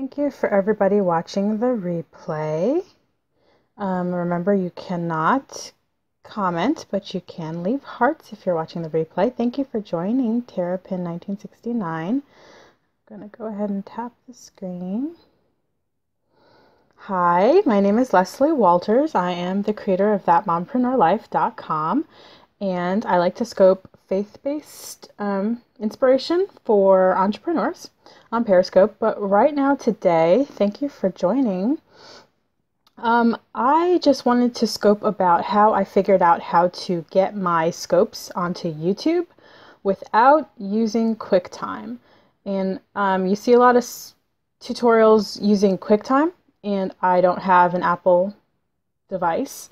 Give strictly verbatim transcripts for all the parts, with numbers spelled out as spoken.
Thank you for everybody watching the replay. Um, remember, you cannot comment, but you can leave hearts if you're watching the replay. Thank you for joining Terrapin nineteen sixty-nine. I'm going to go ahead and tap the screen. Hi, my name is Leslie Walters. I am the creator of that mompreneur life dot com, and I like to scope faith-based um, inspiration for entrepreneurs on Periscope. But right now today, thank you for joining. Um, I just wanted to scope about how I figured out how to get my scopes onto YouTube without using QuickTime. And um, you see a lot of s tutorials using QuickTime, and I don't have an Apple device.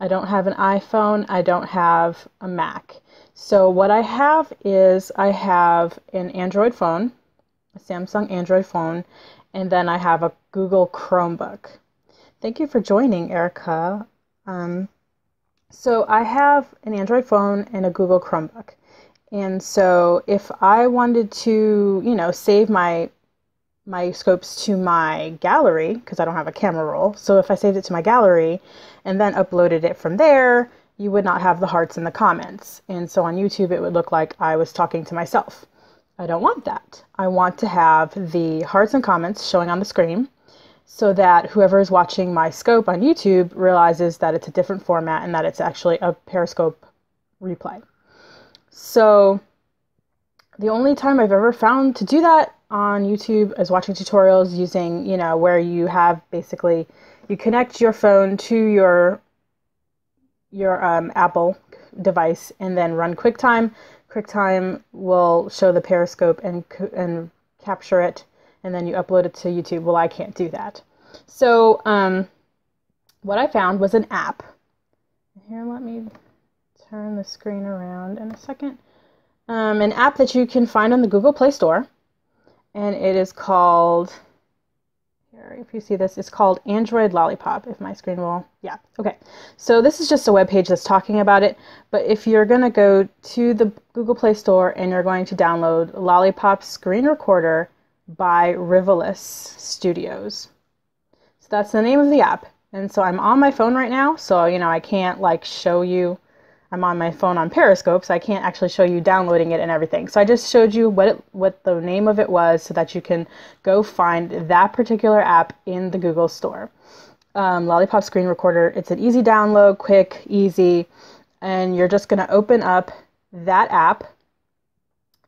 I don't have an iPhone. I don't have a Mac. So what I have is I have an Android phone, a Samsung Android phone, and then I have a Google Chromebook. Thank you for joining, Erica. Um, so I have an Android phone and a Google Chromebook. And so if I wanted to, you know, save my my scopes to my gallery, because I don't have a camera roll, so if I saved it to my gallery and then uploaded it from there, you would not have the hearts in the comments. And so on YouTube, it would look like I was talking to myself. I don't want that. I want to have the hearts and comments showing on the screen so that whoever is watching my scope on YouTube realizes that it's a different format and that it's actually a Periscope replay. So the only time I've ever found to do that on YouTube is watching tutorials using, you know, where you have basically, you connect your phone to your your um, Apple device and then run QuickTime. QuickTime will show the Periscope and, and capture it, and then you upload it to YouTube. Well, I can't do that. So um, what I found was an app. Here, let me turn the screen around in a second. Um, an app that you can find on the Google Play Store, and it is called, here, if you see this, it's called Android Lollipop, if my screen will, yeah, okay. So this is just a web page that's talking about it, but if you're gonna go to the Google Play Store and you're going to download Lollipop Screen Recorder by Rivulus Studios. So that's the name of the app. And so I'm on my phone right now, so, you know, I can't like show you, I'm on my phone on Periscope, so I can't actually show you downloading it and everything. So I just showed you what it, what the name of it was so that you can go find that particular app in the Google Store. Um, Lollipop Screen Recorder, it's an easy download, quick, easy, and you're just gonna open up that app.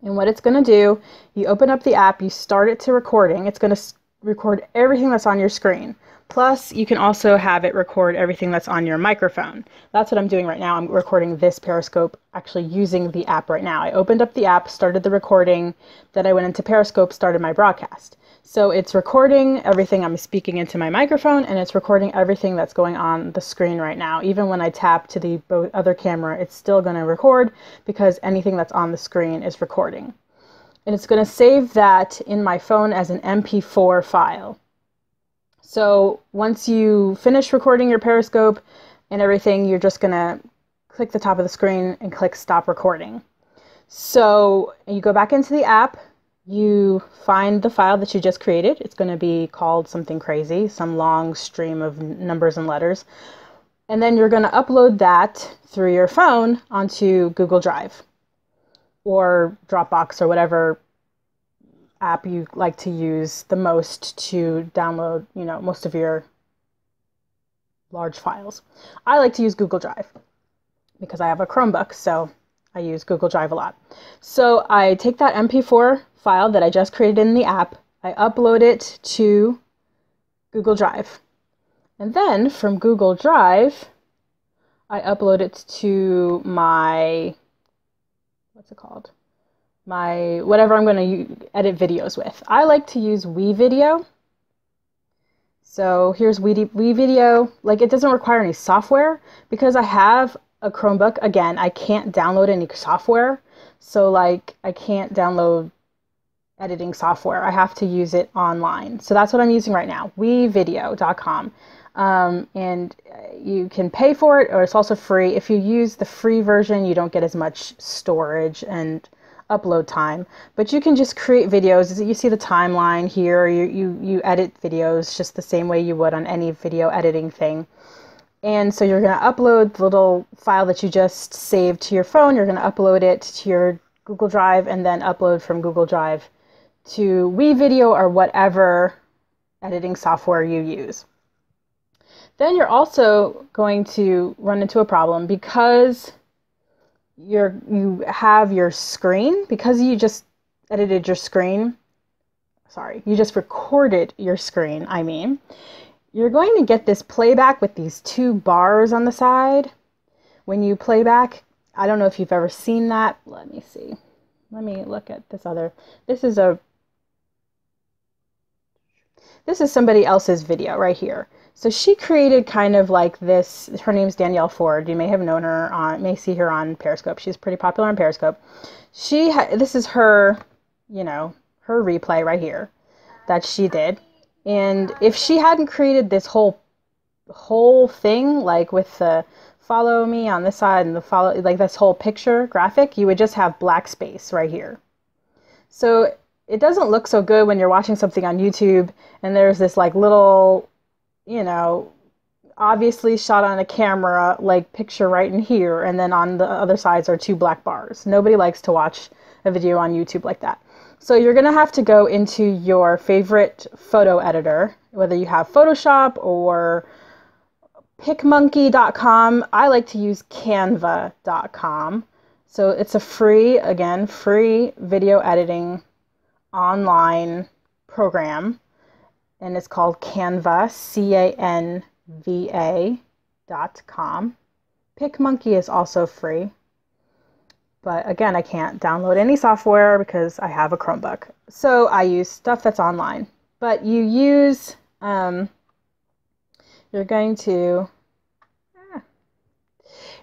And what it's gonna do, you open up the app, you start it to recording, it's gonna record everything that's on your screen. Plus, you can also have it record everything that's on your microphone. That's what I'm doing right now. I'm recording this Periscope actually using the app right now. I opened up the app, started the recording, then I went into Periscope, started my broadcast. So it's recording everything I'm speaking into my microphone, and it's recording everything that's going on the screen right now. Even when I tap to the other camera, it's still going to record because anything that's on the screen is recording. And it's going to save that in my phone as an M P four file. So once you finish recording your Periscope and everything, you're just going to click the top of the screen and click Stop Recording. So you go back into the app, you find the file that you just created. It's going to be called something crazy, some long stream of numbers and letters. And then you're going to upload that through your phone onto Google Drive or Dropbox or whatever app you like to use the most to download, you know, most of your large files. I like to use Google Drive because I have a Chromebook, so I use Google Drive a lot. So I take that M P four file that I just created in the app, I upload it to Google Drive. And then from Google Drive, I upload it to my, what's it called? my whatever I'm going to edit videos with. I like to use WeVideo. So here's WeVideo. Like, it doesn't require any software because I have a Chromebook. Again, I can't download any software. So like, I can't download editing software. I have to use it online. So that's what I'm using right now, we video dot com. Um, and you can pay for it, or it's also free. If you use the free version, you don't get as much storage and upload time, but you can just create videos. You see the timeline here. You, you, you edit videos just the same way you would on any video editing thing. And so you're going to upload the little file that you just saved to your phone. You're going to upload it to your Google Drive and then upload from Google Drive to WeVideo or whatever editing software you use. Then you're also going to run into a problem because you're, you have your screen, because you just edited your screen, sorry, you just recorded your screen, I mean, you're going to get this playback with these two bars on the side when you playback. I don't know if you've ever seen that. Let me see. Let me look at this other. This is a, this is somebody else's video right here. So she created kind of like this. Her name's Danielle Ford. You may have known her on, may see her on Periscope. She's pretty popular on Periscope. She, ha this is her, you know, her replay right here that she did. And if she hadn't created this whole, whole thing, like with the follow me on this side and the follow, like this whole picture graphic, you would just have black space right here. So it doesn't look so good when you're watching something on YouTube and there's this like little, you know, obviously shot on a camera, like picture right in here. And then on the other sides are two black bars. Nobody likes to watch a video on YouTube like that. So you're going to have to go into your favorite photo editor, whether you have Photoshop or pic monkey dot com. I like to use canva dot com. So it's a free, again, free video editing online program. And it's called Canva, C A N V A dot com. PicMonkey is also free. But again, I can't download any software because I have a Chromebook. So I use stuff that's online. But you use, um, you're going to, ah,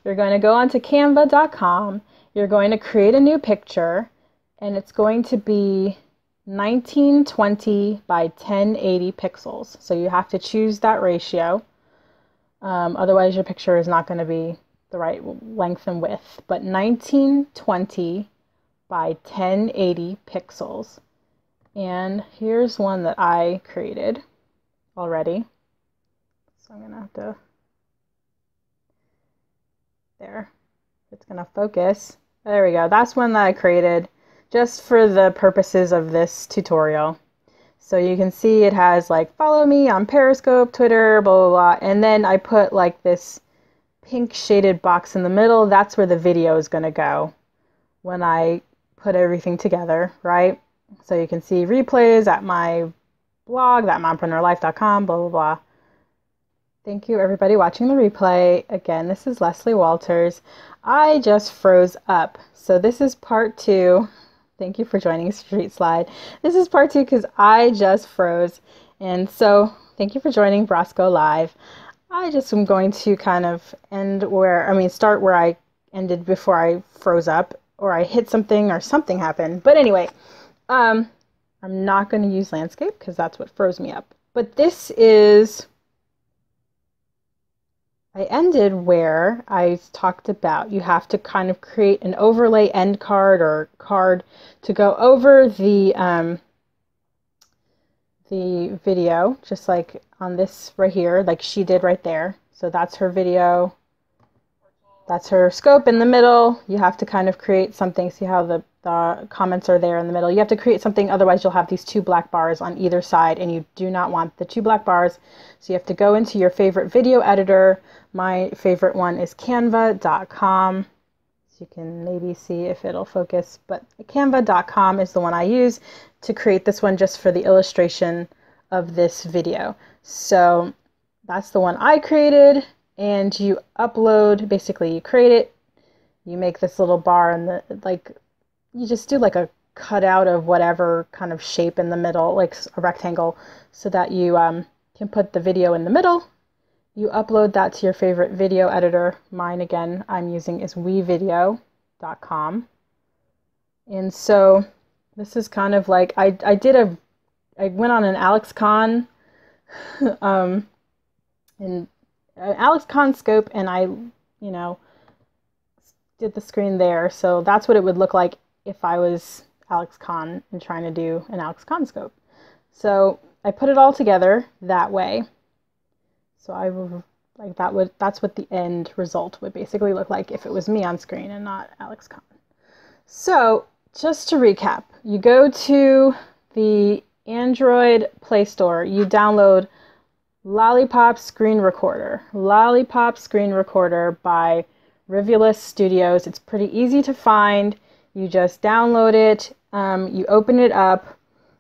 you're going to go onto canva dot com. You're going to create a new picture. And it's going to be nineteen twenty by ten eighty pixels. So you have to choose that ratio. Um, otherwise, your picture is not going to be the right length and width, but nineteen twenty by ten eighty pixels. And here's one that I created already. So I'm gonna have to, there, it's gonna focus. There we go, that's one that I created just for the purposes of this tutorial. So you can see it has like, follow me on Periscope, Twitter, blah, blah, blah. And then I put like this pink shaded box in the middle. That's where the video is going to go when I put everything together, right? So you can see replays at my blog, that mom preneur life dot com, blah, blah, blah. Thank you everybody watching the replay. Again, this is Leslie Walters. I just froze up. So this is part two. Thank you for joining Street Slide. This is part two because I just froze. And so thank you for joining Brosco Live. I just am going to kind of end where, I mean, start where I ended before I froze up, or I hit something or something happened. But anyway, um, I'm not going to use landscape because that's what froze me up. But this is, I ended where I talked about you have to kind of create an overlay end card or card to go over the, um, the video, just like on this right here, like she did right there. So that's her video, that's her scope in the middle. You have to kind of create something. See how the, the comments are there in the middle. You have to create something, otherwise you'll have these two black bars on either side and you do not want the two black bars. So you have to go into your favorite video editor. My favorite one is canva dot com. You can maybe see if it'll focus, but canva dot com is the one I use to create this one just for the illustration of this video. So that's the one I created, and you upload, basically you create it, you make this little bar and the, like, you just do like a cutout of whatever kind of shape in the middle, like a rectangle, so that you um, can put the video in the middle. You upload that to your favorite video editor. Mine, again, I'm using is we video dot com. And so this is kind of like, I, I did a, I went on an AlexCon, um, and an AlexCon scope, and I, you know, did the screen there. So that's what it would look like if I was AlexCon and trying to do an AlexCon scope. So I put it all together that way. So I will, like that would that's what the end result would basically look like if it was me on screen and not AlexCon. So just to recap, you go to the Android Play Store, you download Lollipop Screen Recorder. Lollipop Screen Recorder by Rivulus Studios. It's pretty easy to find. You just download it, um, you open it up.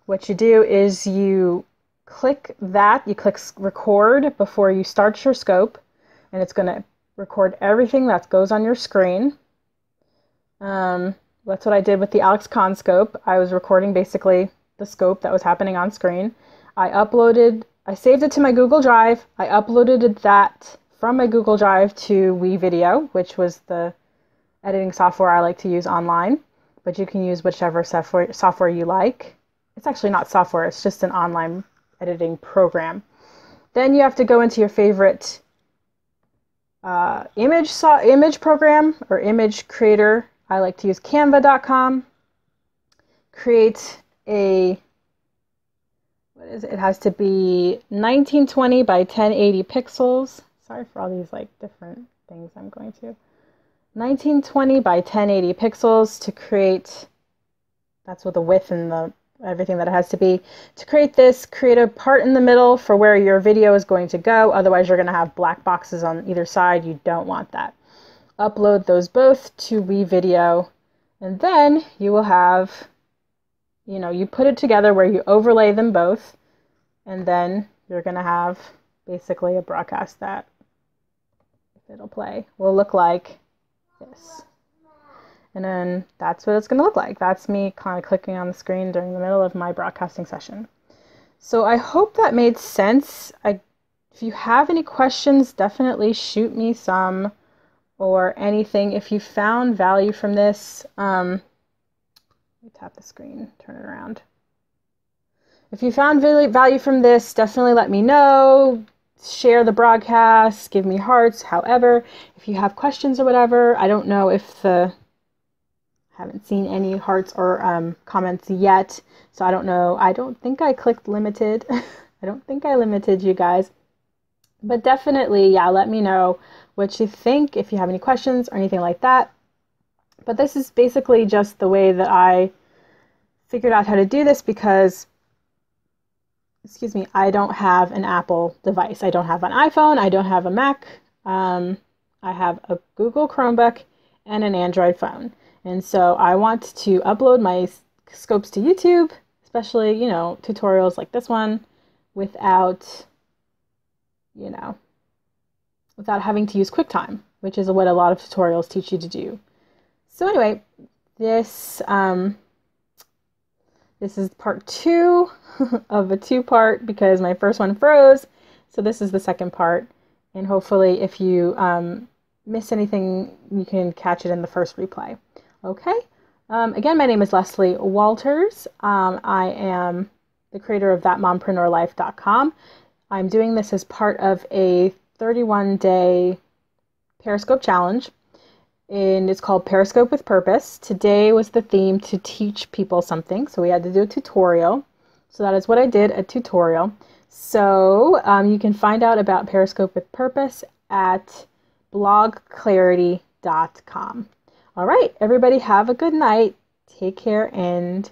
What you do is you click that, you click record before you start your scope, and it's going to record everything that goes on your screen. Um, that's what I did with the AlexCon scope. I was recording basically the scope that was happening on screen. I uploaded, I saved it to my Google Drive. I uploaded that from my Google Drive to WeVideo, which was the editing software I like to use online, but you can use whichever software, software you like. It's actually not software, it's just an online editing program. Then you have to go into your favorite uh, image, so image program or image creator. I like to use canva dot com. Create a, what is it? It has to be nineteen twenty by ten eighty pixels. Sorry for all these like different things I'm going to. nineteen twenty by ten eighty pixels to create, that's what the width and the everything that it has to be. To create this, create a part in the middle for where your video is going to go, otherwise you're going to have black boxes on either side. You don't want that. Upload those both to WeVideo, and then you will have, you know, you put it together where you overlay them both, and then you're going to have basically a broadcast that, if it'll play, will look like this. And then that's what it's going to look like. That's me kind of clicking on the screen during the middle of my broadcasting session. So I hope that made sense. I, if you have any questions, definitely shoot me some or anything. If you found value from this, um, let me tap the screen, turn it around. If you found value from this, definitely let me know. Share the broadcast, give me hearts, however. If you have questions or whatever, I don't know if the... haven't seen any hearts or um, comments yet, so I don't know. I don't think I clicked limited. I don't think I limited you guys, but definitely, yeah, let me know what you think, if you have any questions or anything like that. But this is basically just the way that I figured out how to do this because, excuse me, I don't have an Apple device. I don't have an iPhone. I don't have a Mac. Um, I have a Google Chromebook and an Android phone. And so I want to upload my scopes to YouTube, especially, you know, tutorials like this one, without, you know, without having to use QuickTime, which is what a lot of tutorials teach you to do. So anyway, this, um, this is part two of a two-part because my first one froze. So this is the second part. And hopefully if you um, miss anything, you can catch it in the first replay. Okay, um, again, my name is Leslie Walters. Um, I am the creator of that mom preneur life dot com. I'm doing this as part of a thirty-one day Periscope challenge, and it's called Periscope with Purpose. Today was the theme to teach people something, so we had to do a tutorial. So that is what I did, a tutorial. So um, you can find out about Periscope with Purpose at blog clarity dot com. All right, everybody have a good night. Take care and